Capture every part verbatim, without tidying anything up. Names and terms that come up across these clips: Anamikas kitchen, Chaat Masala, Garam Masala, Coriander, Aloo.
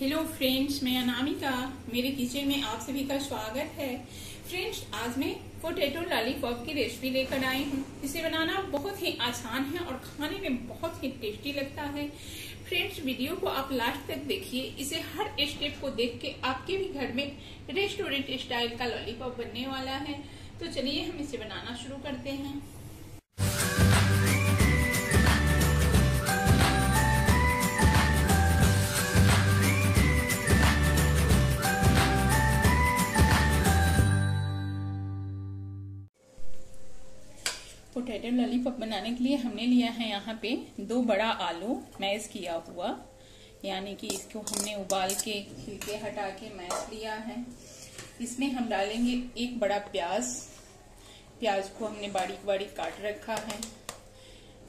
Hello friends, मैं अनामिका, मेरे kitchen में आप सभी का स्वागत है। फ्रेंड्स, आज मैं पोटैटो लॉलीपॉप की रेसिपी लेकर आई हूँ। इसे बनाना बहुत ही आसान है और खाने में बहुत ही टेस्टी लगता है। फ्रेंड्स, वीडियो को आप लास्ट तक देखिए। इसे हर स्टेप को देख के आपके भी घर में रेस्टोरेंट स्टाइल का लॉलीपॉप बनने वाला है। तो चलिए हम इसे बनाना शुरू करते हैं। पोटैटो लॉलीपॉप बनाने के लिए हमने लिया है यहाँ पे दो बड़ा आलू मैश किया हुआ, यानी कि इसको हमने उबाल के छिलके हटा के मैश लिया है। इसमें हम डालेंगे एक बड़ा प्याज। प्याज को हमने बारीक बारीक काट रखा है।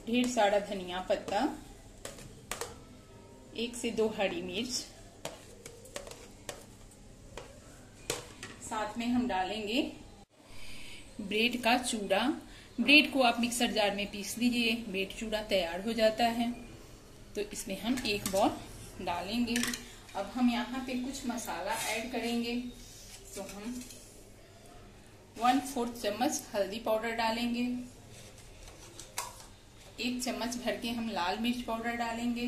ढेर सारा धनिया पत्ता, एक से दो हरी मिर्च। साथ में हम डालेंगे ब्रेड का चूड़ा। ब्रेड को आप मिक्सर जार में पीस लीजिए, ब्रेड चूड़ा तैयार हो जाता है। तो इसमें हम एक बॉल डालेंगे। अब हम यहाँ पे कुछ मसाला ऐड करेंगे। तो हम वन फोर्थ चम्मच हल्दी पाउडर डालेंगे, एक चम्मच भर के हम लाल मिर्च पाउडर डालेंगे,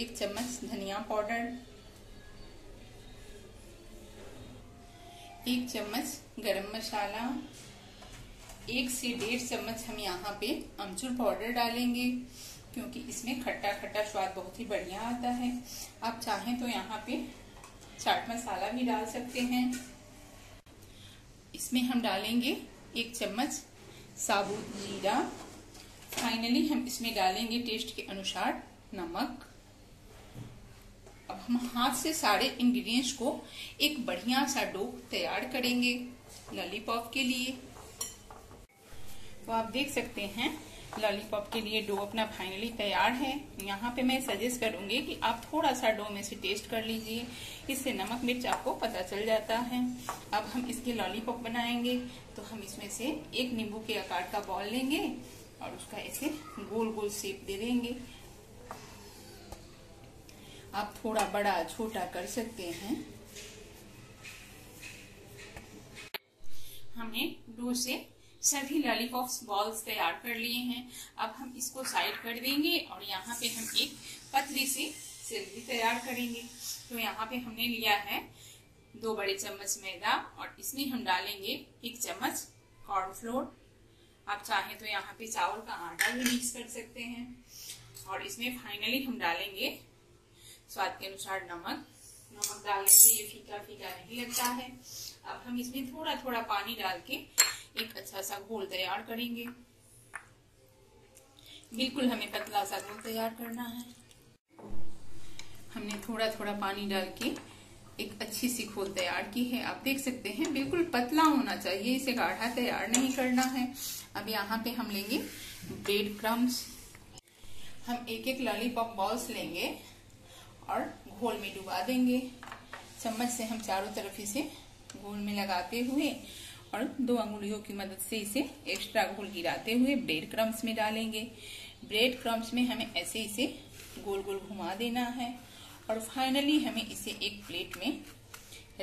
एक चम्मच धनिया पाउडर, एक चम्मच गरम मसाला, एक से डेढ़ चम्मच हम यहाँ पे अमचूर पाउडर डालेंगे, क्योंकि इसमें खट्टा खट्टा स्वाद बहुत ही बढ़िया आता है। आप चाहें तो यहाँ पे चाट मसाला भी डाल सकते हैं। इसमें हम डालेंगे एक चम्मच साबुत जीरा। फाइनली हम इसमें डालेंगे टेस्ट के अनुसार नमक। अब हम हाथ से सारे इंग्रेडिएंट्स को एक बढ़िया सा डो तैयार करेंगे लॉलीपॉप के लिए। तो आप देख सकते हैं लॉलीपॉप के लिए डो अपना फाइनली तैयार है। यहाँ पे मैं सजेस्ट करूंगी कि आप थोड़ा सा डो में से टेस्ट कर लीजिए, इससे नमक मिर्च आपको पता चल जाता है। अब हम इसके लॉलीपॉप बनाएंगे। तो हम इसमें से एक नींबू के आकार का बॉल लेंगे और उसका ऐसे गोल गोल शेप दे देंगे। आप थोड़ा बड़ा छोटा कर सकते हैं। हमने डो से सभी लॉलीपॉप्स बॉल्स तैयार कर लिए हैं। अब हम इसको साइड कर देंगे और यहाँ पे हम एक पतली सी सेलरी तैयार करेंगे। तो यहाँ पे हमने लिया है दो बड़े चम्मच मैदा और इसमें हम डालेंगे एक चम्मच कॉर्नफ्लोर। आप चाहें तो यहाँ पे चावल का आटा भी मिक्स कर सकते हैं। और इसमें फाइनली हम डालेंगे स्वाद के अनुसार नमक। नमक डालने से ये फीका फीका नहीं लगता है। अब हम इसमें थोड़ा थोड़ा पानी डाल के एक अच्छा सा घोल तैयार करेंगे। बिल्कुल हमें पतला सा घोल तैयार करना है। हमने थोड़ा थोड़ा पानी डाल के एक अच्छी सी घोल तैयार की है। आप देख सकते हैं बिल्कुल पतला होना चाहिए, इसे गाढ़ा तैयार नहीं करना है। अब यहाँ पे हम लेंगे ब्रेड क्रम्स। हम एक एक लॉलीपॉप बॉल्स लेंगे और घोल में डुबा देंगे। चम्मच से हम चारों तरफ इसे घोल में लगाते हुए और दो अंगुलियों की मदद से इसे एक्स्ट्रा घोल गिराते हुए ब्रेड क्रम्स में डालेंगे। ब्रेड क्रम्स में हमें ऐसे इसे गोल गोल घुमा देना है और फाइनली हमें इसे एक प्लेट में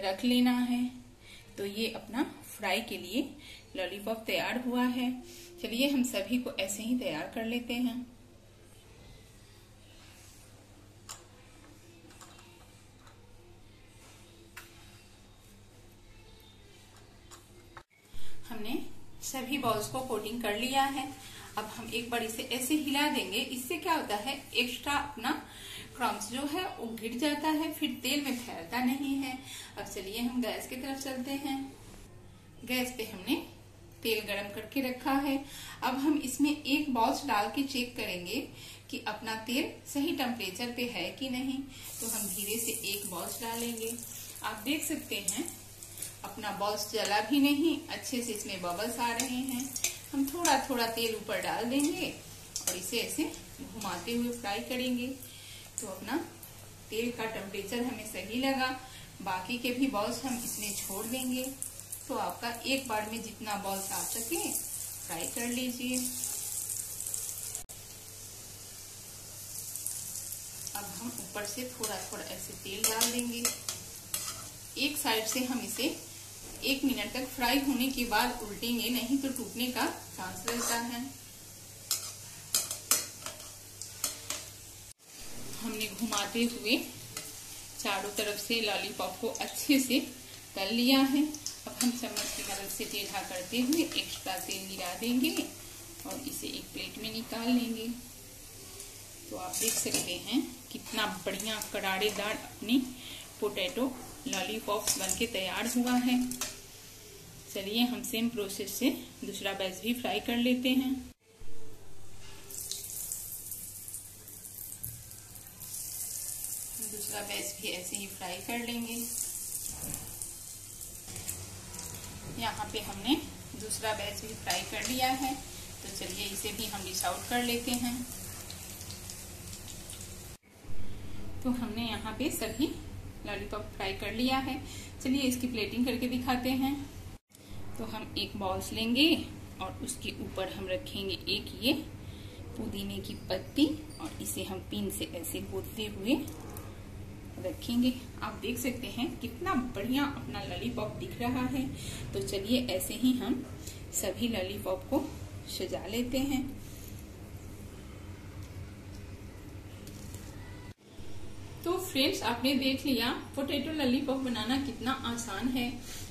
रख लेना है। तो ये अपना फ्राई के लिए लॉलीपॉप तैयार हुआ है। चलिए हम सभी को ऐसे ही तैयार कर लेते हैं। हमने सभी बॉल्स को कोटिंग कर लिया है। अब हम एक बार इसे ऐसे हिला देंगे। इससे क्या होता है, एक्स्ट्रा अपना क्रम्स जो है वो गिर जाता है, फिर तेल में फैलता नहीं है। अब चलिए हम गैस की तरफ चलते हैं। गैस पे हमने तेल गरम करके रखा है। अब हम इसमें एक बॉल्स डाल के चेक करेंगे कि अपना तेल सही टेम्परेचर पे है कि नहीं। तो हम धीरे से एक बॉल्स डालेंगे। आप देख सकते हैं अपना बॉल्स जला भी नहीं, अच्छे से इसमें बबल्स आ रहे हैं। हम थोड़ा थोड़ा तेल ऊपर डाल देंगे और इसे ऐसे घुमाते हुए फ्राई करेंगे। तो अपना तेल का टेम्परेचर हमें सही लगा। बाकी के भी बॉल्स हम इसमें छोड़ देंगे। तो आपका एक बार में जितना बॉल्स आ सके फ्राई कर लीजिए। अब हम ऊपर से थोड़ा थोड़ा ऐसे तेल डाल देंगे। एक साइड से हम इसे एक मिनट तक फ्राई होने के बाद उल्टेंगे, नहीं तो टूटने का चांस रहता है। हमने घुमाते हुए चारों तरफ से लॉलीपॉप को अच्छे से तल लिया है। अब हम चम्मच की मदद से टेढ़ा करते हुए एक्स्ट्रा तेल गिरा देंगे और इसे एक प्लेट में निकाल लेंगे। तो आप देख सकते हैं कितना बढ़िया करारेदार अपनी पोटैटो लॉलीपॉप्स बनके तैयार हुआ है। चलिए हम सेम प्रोसेस से दूसरा बैच भी फ्राई कर लेते हैं। दूसरा बैच भी ऐसे ही फ्राई कर लेंगे। यहाँ पे हमने दूसरा बैच भी फ्राई कर लिया है, तो चलिए इसे भी हम डिश आउट कर लेते हैं। तो हमने यहाँ पे सभी लॉलीपॉप फ्राई कर लिया है। चलिए इसकी प्लेटिंग करके दिखाते हैं। तो हम एक बाउल लेंगे और उसके ऊपर हम रखेंगे एक ये पुदीने की पत्ती और इसे हम पिन से ऐसे गोदते हुए रखेंगे। आप देख सकते हैं कितना बढ़िया अपना लॉलीपॉप दिख रहा है। तो चलिए ऐसे ही हम सभी लॉलीपॉप को सजा लेते हैं। तो फ्रेंड्स, आपने देख लिया पोटैटो लॉलीपॉप बनाना कितना आसान है।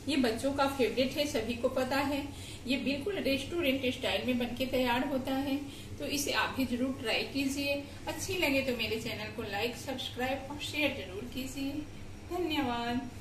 ये बच्चों का फेवरेट है, सभी को पता है। ये बिल्कुल रेस्टोरेंट स्टाइल में बनके तैयार होता है। तो इसे आप भी जरूर ट्राई कीजिए। अच्छी लगे तो मेरे चैनल को लाइक, सब्सक्राइब और शेयर जरूर कीजिए। धन्यवाद।